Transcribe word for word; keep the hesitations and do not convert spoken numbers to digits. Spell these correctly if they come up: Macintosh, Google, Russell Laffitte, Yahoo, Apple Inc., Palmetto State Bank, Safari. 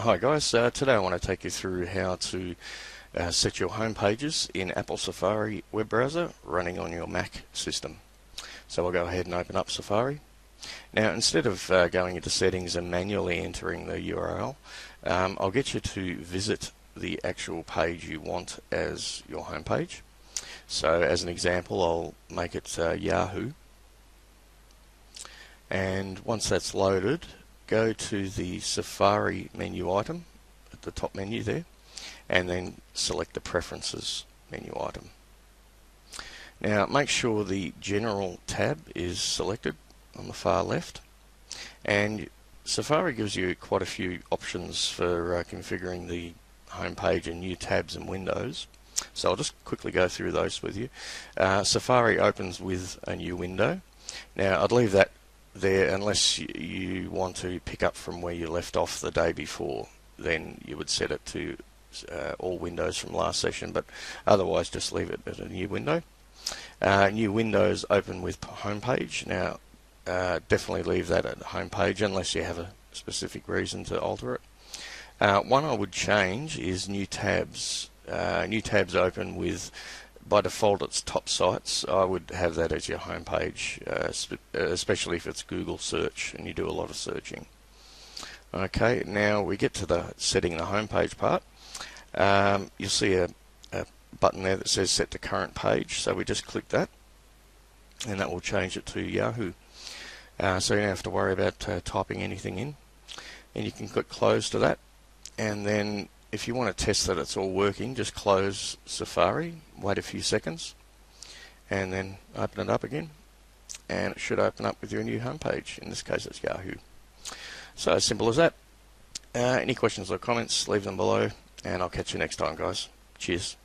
Hi guys, uh, today I want to take you through how to uh, set your home pages in Apple Safari web browser running on your Mac system. So I'll go ahead and open up Safari. Now instead of uh, going into settings and manually entering the U R L, um, I'll get you to visit the actual page you want as your home page. So as an example, I'll make it uh, Yahoo. And once that's loaded, go to the Safari menu item at the top menu there, and then select the Preferences menu item. Now make sure the General tab is selected on the far left, and Safari gives you quite a few options for uh, configuring the home page and new tabs and windows. So I'll just quickly go through those with you. Uh, Safari opens with a new window. Now I'd leave that there unless you want to pick up from where you left off the day before, then you would set it to uh, all windows from last session, but otherwise just leave it at a new window. Uh, new windows open with home page. Now uh, definitely leave that at home page unless you have a specific reason to alter it. Uh, one I would change is new tabs. Uh, new tabs open with, by default, it's top sites. I would have that as your home page, uh, especially if it's Google search and you do a lot of searching. Okay, now we get to the setting the home page part. Um, you'll see a, a button there that says set to current page, so we just click that and that will change it to Yahoo. Uh, so you don't have to worry about uh, typing anything in, and you can click close to that, and then if you want to test that it's all working, just close Safari, wait a few seconds, and then open it up again, and it should open up with your new home page. In this case it's Yahoo. So as simple as that. Uh, any questions or comments, leave them below, and I'll catch you next time guys. Cheers.